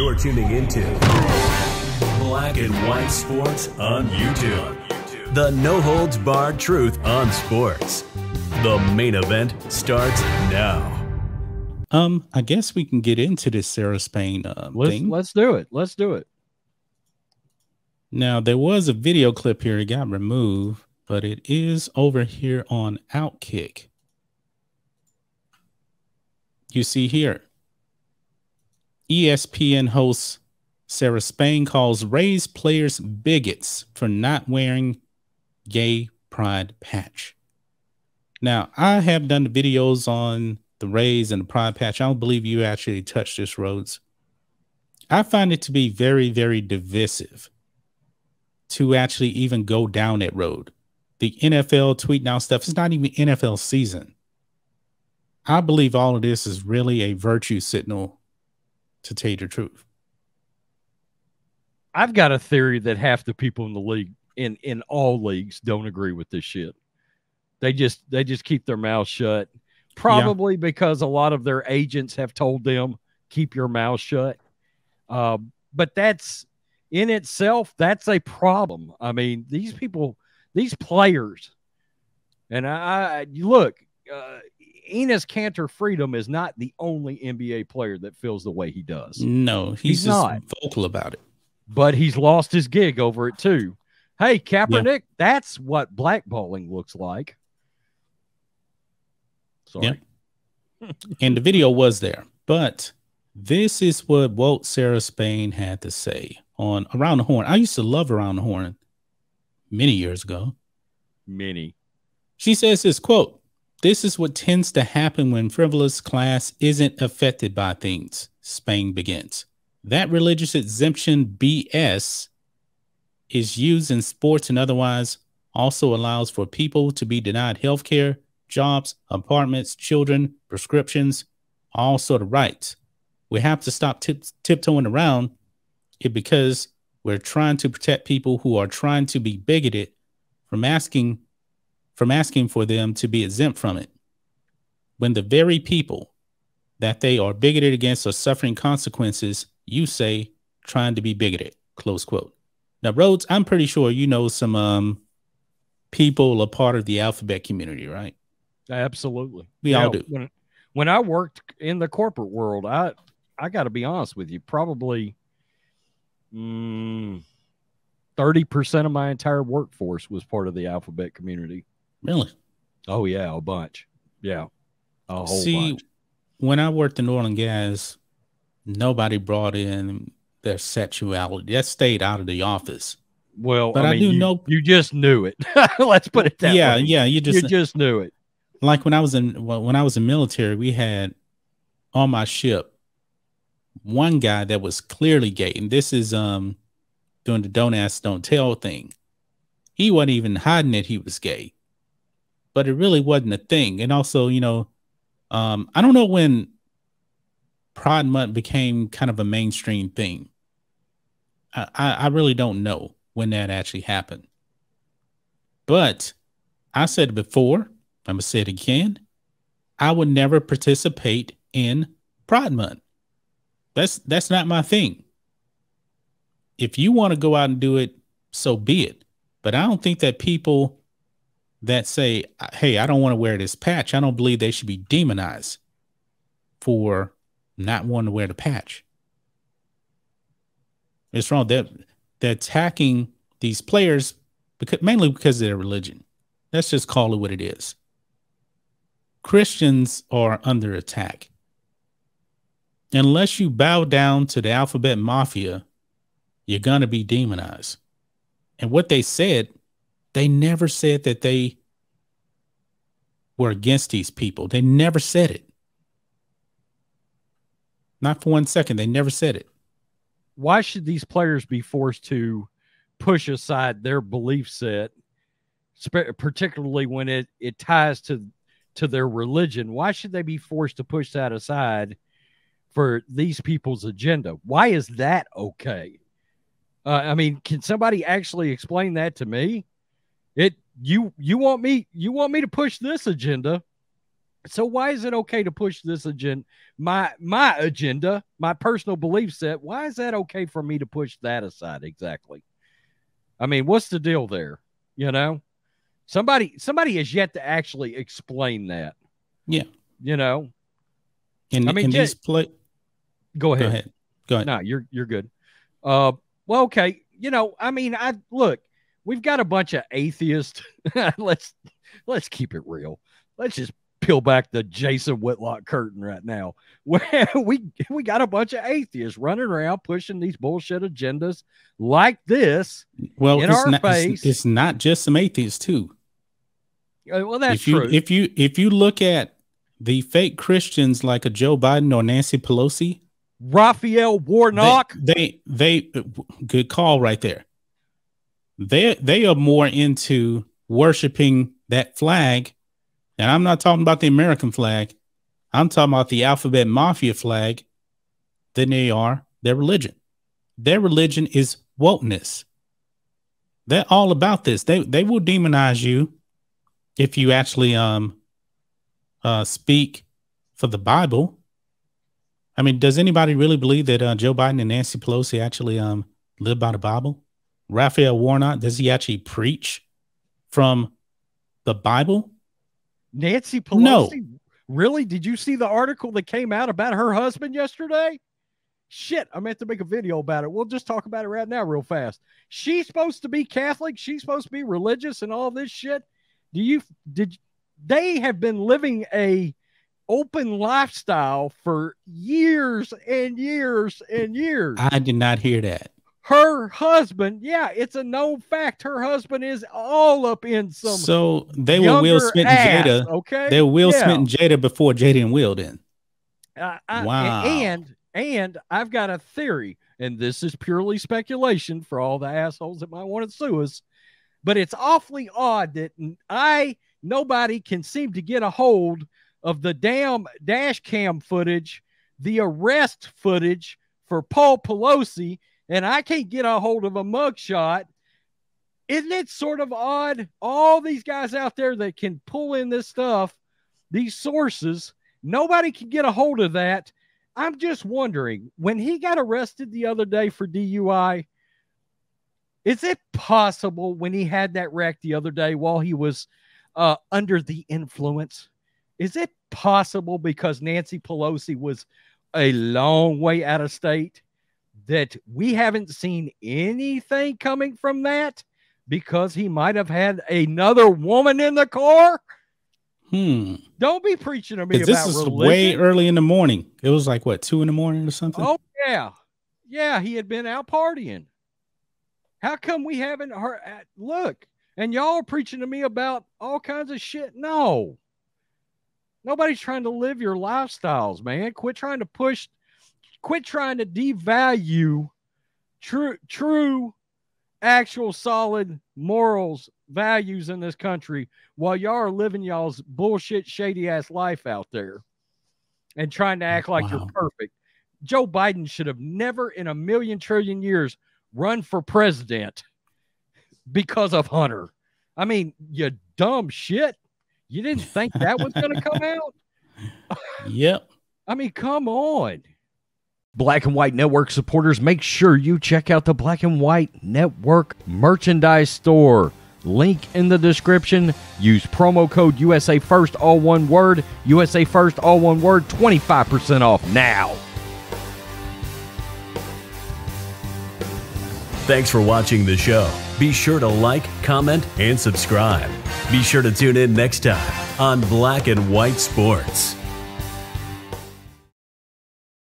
You're tuning into Black and White Sports on YouTube. The no-holds-barred truth on sports. The main event starts now. I guess we can get into this Sarah Spain thing. Let's do it. Let's do it. Now, there was a video clip here. It got removed, but it is over here on OutKick. You see here, ESPN host Sarah Spain calls race players bigots for not wearing gay pride patch. Now, I have done the videos on the Rays and the pride patch. I don't believe you actually touched this, Rhodes. I find it to be very, very divisive to actually even go down that road. The NFL tweeting out stuff. It's not even NFL season. I believe all of this is really a virtue signal, to tell you the truth. I've got a theory that half the people in the league, in all leagues, don't agree with this shit. They just keep their mouth shut. Probably because a lot of their agents have told them, keep your mouth shut. But that's in itself, that's a problem. I mean, these people, these players, and I look, Enes Kanter Freedom is not the only NBA player that feels the way he does. No, he's just not vocal about it. But he's lost his gig over it too. Hey, Kaepernick, that's what blackballing looks like. Sorry. Yeah. And the video was there, but this is what Walt Sarah Spain had to say on Around the Horn. I used to love Around the Horn many years ago. Many. She says this, quote, "This is what tends to happen when frivolous class isn't affected by things," Spain begins. "That religious exemption BS is used in sports and otherwise also allows for people to be denied health care, jobs, apartments, children, prescriptions, all sort of rights. We have to stop tiptoeing around it because we're trying to protect people who are trying to be bigoted from asking for them to be exempt from it, when the very people that they are bigoted against are suffering consequences, you say, trying to be bigoted," close quote. Now, Rhodes, I'm pretty sure you know some people are part of the alphabet community, right? Absolutely. We all do. When I worked in the corporate world, I got to be honest with you, probably 30% of my entire workforce was part of the alphabet community. Really? Oh, yeah, a bunch. Yeah, a whole bunch. When I worked in oil and gas, nobody brought in their sexuality. That stayed out of the office. Well, but I mean, do know you just knew it. Let's put it that way. Yeah, you just knew it. Like when I was in military, we had on my ship one guy that was clearly gay, and this is doing the don't ask, don't tell thing. He wasn't even hiding that he was gay, but it really wasn't a thing. And also, you know, I don't know when Pride Month became kind of a mainstream thing. I really don't know when that actually happened. But I said before, I'm going to say it again, I would never participate in Pride Month. That's not my thing. If you want to go out and do it, so be it. But I don't think that people that say, hey, I don't want to wear this patch, I don't believe they should be demonized for not wanting to wear the patch. It's wrong. They're attacking these players because, mainly because of their religion. Let's just call it what it is. Christians are under attack. Unless you bow down to the alphabet mafia, you're going to be demonized. And what they said, they never said that they were against these people. They never said it. Not for 1 second. They never said it. Why should these players be forced to push aside their belief set, particularly when it ties to their religion? Why should they be forced to push that aside for these people's agenda? Why is that okay? I mean, can somebody actually explain that to me? You want me to push this agenda? So why is it okay to push this agenda, my agenda, my personal belief set? Why is that okay for me to push that aside? Exactly. I mean, what's the deal there? You know, somebody has yet to actually explain that. Yeah. You know, and I mean, and just, go ahead. No, you're good. Well, okay. You know, I mean, look, we've got a bunch of atheists. Let's keep it real. Let's just peel back the Jason Whitlock curtain right now. Where we got a bunch of atheists running around pushing these bullshit agendas like this. Well, in our face. It's not just some atheists too. Well, that's true. If you look at the fake Christians like a Joe Biden or Nancy Pelosi, Raphael Warnock, they good call right there. They are more into worshiping that flag. And I'm not talking about the American flag. I'm talking about the alphabet mafia flag than they are their religion. Their religion is wokeness. They're all about this. They will demonize you if you actually speak for the Bible. I mean, does anybody really believe that Joe Biden and Nancy Pelosi actually live by the Bible? Raphael Warnock, does he actually preach from the Bible? Nancy Pelosi? No. Really? Did you see the article that came out about her husband yesterday? Shit, I meant to make a video about it. We'll just talk about it right now real fast. She's supposed to be Catholic. She's supposed to be religious and all this shit. They have been living a open lifestyle for years and years and years. I did not hear that. Her husband, yeah, it's a known fact. Her husband is all up in some. So they were Will Smith and Jada. Okay, they were Will Smith and Jada before Jada and Will. Then, wow. And I've got a theory, and this is purely speculation for all the assholes that might want to sue us. But it's awfully odd that nobody can seem to get a hold of the damn dash cam footage, the arrest footage for Paul Pelosi. And I can't get a hold of a mugshot. Isn't it sort of odd? All these guys out there that can pull in this stuff, these sources, nobody can get a hold of that. I'm just wondering, when he got arrested the other day for DUI, is it possible when he had that wreck the other day while he was under the influence, is it possible because Nancy Pelosi was a long way out of state that we haven't seen anything coming from that because he might have had another woman in the car? Don't be preaching to me about this. This is way early in the morning. It was like, what, 2 in the morning or something? Oh, yeah. Yeah, he had been out partying. How come we haven't heard? Look, and y'all are preaching to me about all kinds of shit. No. Nobody's trying to live your lifestyles, man. Quit trying to push. Quit trying to devalue true, actual, solid morals, values in this country while y'all are living y'all's bullshit, shady-ass life out there and trying to act like you're perfect. Joe Biden should have never in a million trillion years run for president because of Hunter. I mean, you dumb shit. You didn't think that was going to come out? Yep. I mean, come on. Black and White Network supporters, make sure you check out the Black and White Network merchandise store. Link in the description. Use promo code USA First, all one word. USA First, all one word. 25% off now. Thanks for watching the show. Be sure to like, comment, and subscribe. Be sure to tune in next time on Black and White Sports.